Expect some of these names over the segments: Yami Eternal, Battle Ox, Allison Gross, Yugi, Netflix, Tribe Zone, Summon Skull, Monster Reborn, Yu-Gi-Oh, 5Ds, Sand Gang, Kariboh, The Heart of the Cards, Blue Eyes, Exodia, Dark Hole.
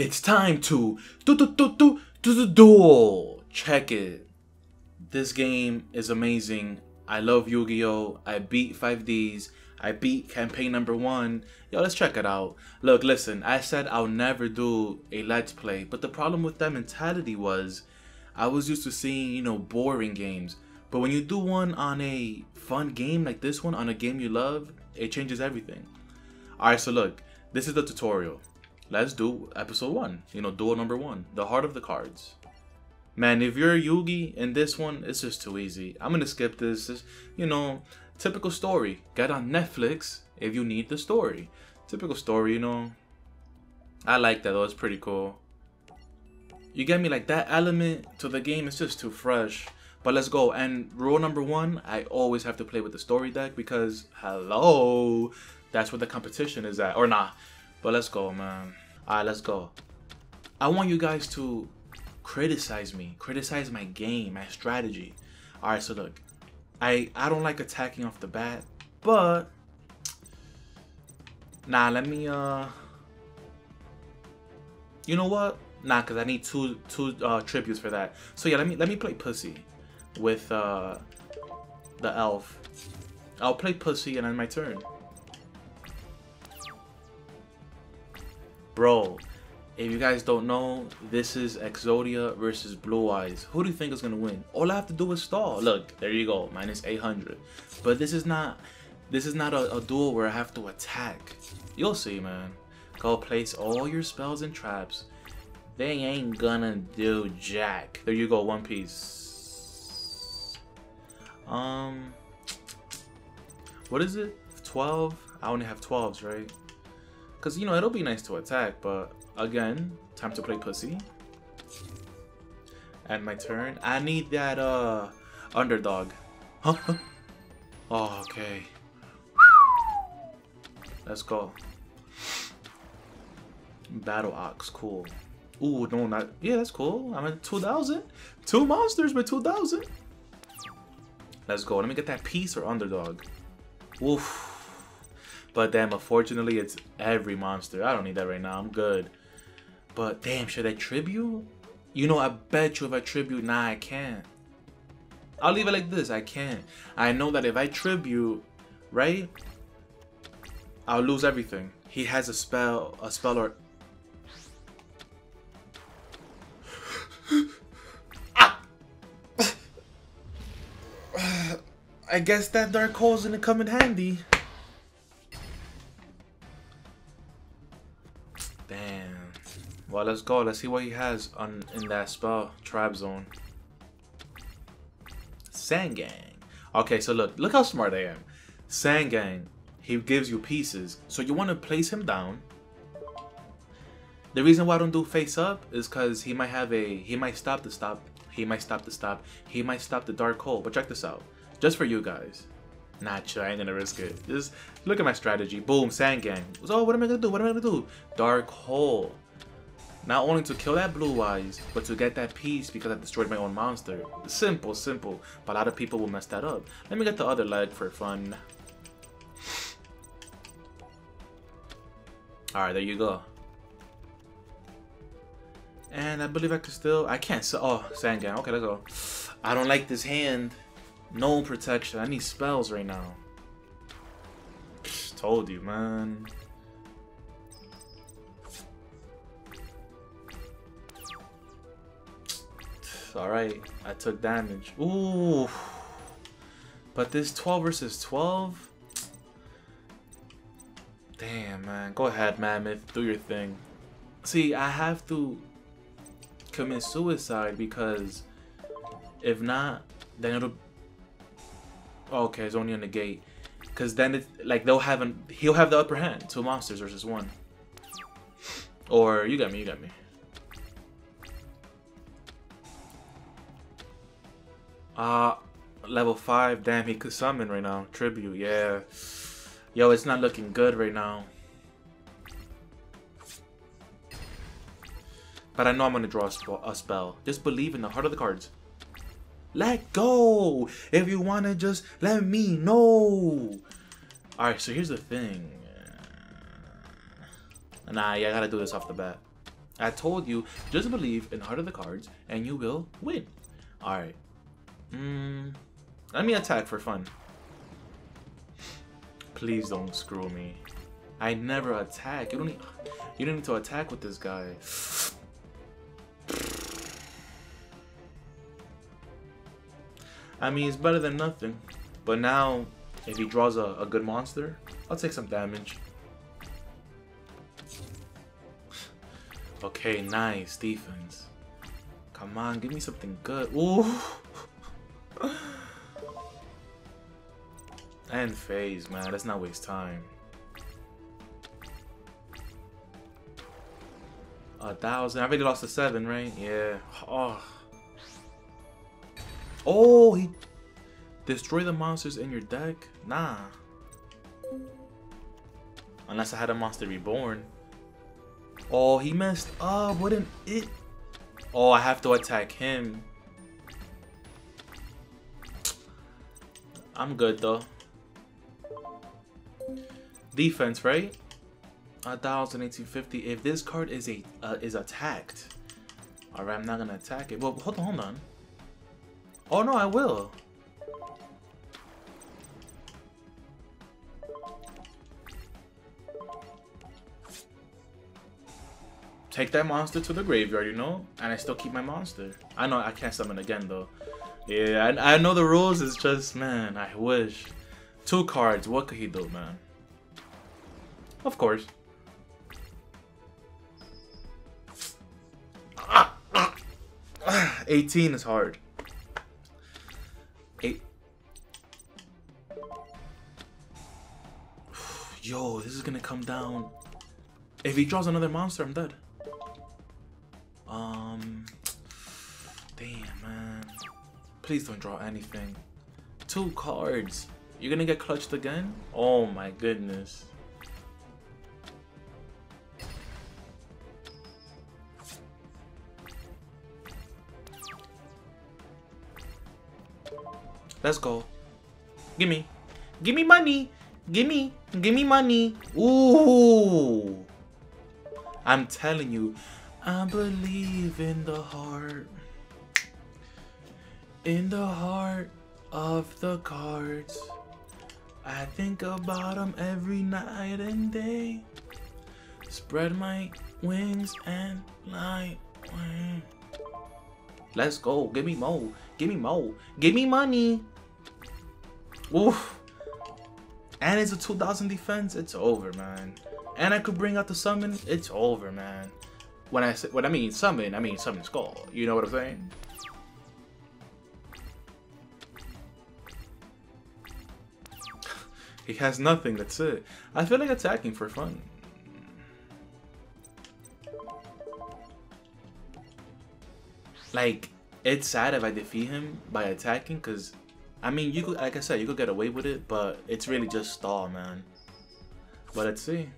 It's time to duel. Check it. This game is amazing. I love Yu-Gi-Oh. I beat 5Ds. I beat campaign number 1. Yo, let's check it out. Look, listen, I said I'll never do a let's play, but the problem with that mentality was I was used to seeing, you know, boring games. But when you do one on a fun game like this one, on a game you love, it changes everything. Alright, so look, this is the tutorial. Let's do episode 1, you know, duel number 1, the heart of the cards. Man, if you're Yugi in this one, it's just too easy. I'm gonna skip this. It's, you know, typical story. Get on Netflix if you need the story. Typical story, you know. I like that though, it's pretty cool. You get me? Like, that element to the game is just too fresh. But let's go. And rule number 1, I always have to play with the story deck because, hello, that's where the competition is at. Or nah. But let's go, man. Alright, let's go. I want you guys to criticize me. Criticize my game, my strategy. Alright, so look. I don't like attacking off the bat, but... Nah, let me, You know what? Nah, because I need two tributes for that. So yeah, let me play Pussy with the elf. I'll play Pussy and then my turn. Bro, if you guys don't know, this is Exodia versus Blue Eyes. Who do you think is gonna win? All I have to do is stall. Look, there you go, minus 800. But this is not a duel where I have to attack. You'll see, man. Go place all your spells and traps. They ain't gonna do jack. There you go, one piece. What is it? 12? I only have 12s, right? Because, you know, it'll be nice to attack, but again, time to play Pussy. And my turn. I need that, underdog. Huh? Oh, okay. Let's go. Battle Ox, cool. Ooh, no, not... Yeah, that's cool. I'm at 2,000. Two monsters by 2,000. Let's go. Let me get that piece or underdog. Woof. But damn, unfortunately, it's every monster. I don't need that right now. I'm good. But damn, should I tribute? You know, I bet you if I tribute... Nah, I can't. I'll leave it like this. I can't. I know that if I tribute, right? I'll lose everything. He has a spell or... I guess that Dark Hole's gonna come in handy. Damn. Well, let's go. Let's see what he has on in that spell. Tribe Zone. Sand Gang. Okay, so look how smart I am. Sand Gang. He gives you pieces, so you want to place him down. The reason why I don't do face up is because he might have a he might stop the Dark Hole. But check this out. Just for you guys. Nah, chill, I ain't gonna risk it. Just look at my strategy. Boom, Sand Gang. So what am I gonna do? What am I gonna do? Dark Hole. Not only to kill that Blue Eyes, but to get that piece because I destroyed my own monster. Simple, simple. But a lot of people will mess that up. Let me get the other leg for fun. Alright, there you go. And I believe I can still... I can't... Oh, Sand Gang. Okay, let's go. I don't like this hand. No protection. I need spells right now. Psh, told you, man. Alright, I took damage. Ooh. But this 12 versus 12? Damn, man. Go ahead, Mammoth. Do your thing. See, I have to commit suicide because if not, then it'll... Okay, it's only on the gate. Cause then it's like he'll have the upper hand. Two monsters versus one. Or you got me, you got me. Level 5. Damn, he could summon right now. Tribute, yeah. Yo, it's not looking good right now. But I know I'm gonna draw a spell. Just believe in the heart of the cards. Let go! If you want to just let me know! Alright, so here's the thing. Nah, yeah, I gotta do this off the bat. I told you, just believe in Heart of the Cards and you will win. Alright. Let me attack for fun. Please don't screw me. I never attack. You don't need to attack with this guy. I mean, it's better than nothing. But now, if he draws a good monster, I'll take some damage. Okay, nice defense. Come on, give me something good. Ooh! And phase, man. Let's not waste time. 1,000. I already lost a 7, right? Yeah. Oh. Oh, he destroyed the monsters in your deck? Nah. Unless I had a Monster Reborn. Oh, he messed up. Wouldn't it? Oh, I have to attack him. I'm good though. Defense, right? 1,000, 1,850. If this card is attacked, all right, I'm not gonna attack it. Well, hold on. Oh no, I will. Take that monster to the graveyard, you know, and I still keep my monster. I know I can't summon again though. Yeah, I know the rules. It's just, man, I wish. 2 cards. What could he do, man? Of course. Ah, ah, ah. 18 is hard. 8. Yo, this is gonna come down. If he draws another monster, I'm dead. Damn, man. Please don't draw anything. 2 cards. You're gonna get clutched again? Oh my goodness. Let's go. Gimme. Gimme money. Gimme. Gimme money. Ooh. I'm telling you. I believe in the heart. In the heart of the cards. I think about them every night and day. Spread my wings and fly. Let's go. Give me more. Give me more. Give me money. Oof. And it's a 2,000 defense. It's over, man. And I could bring out the summon. It's over, man. When I mean summon, I mean Summon Skull. You know what I'm saying? He has nothing. That's it. I feel like attacking for fun. Like, it's sad if I defeat him by attacking, because, I mean, you could, like I said, you could get away with it, but it's really just stall, man. But let's see.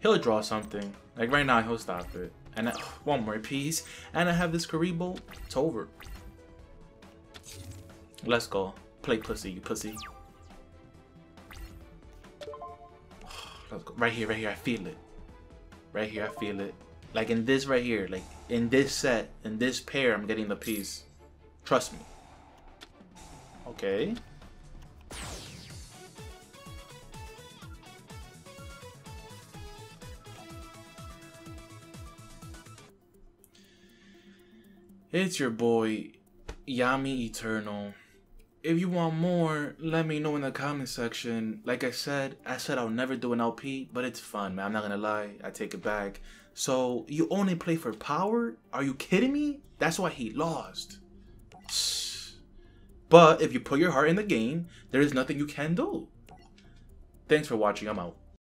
He'll draw something. Like, right now, he'll stop it. And one more piece. And I have this Kariboh. It's over. Let's go. Play pussy, you pussy. Let's go. Right here, right here. I feel it. Right here, I feel it. Like, in this right here, like, in this set, in this pair, I'm getting the piece. Trust me. Okay. It's your boy, Yami Eternal. If you want more, let me know in the comment section. Like I said I'll never do an LP, but it's fun, man. I'm not gonna lie. I take it back. So, you only play for power? Are you kidding me? That's why he lost. But if you put your heart in the game, there is nothing you can do. Thanks for watching. I'm out.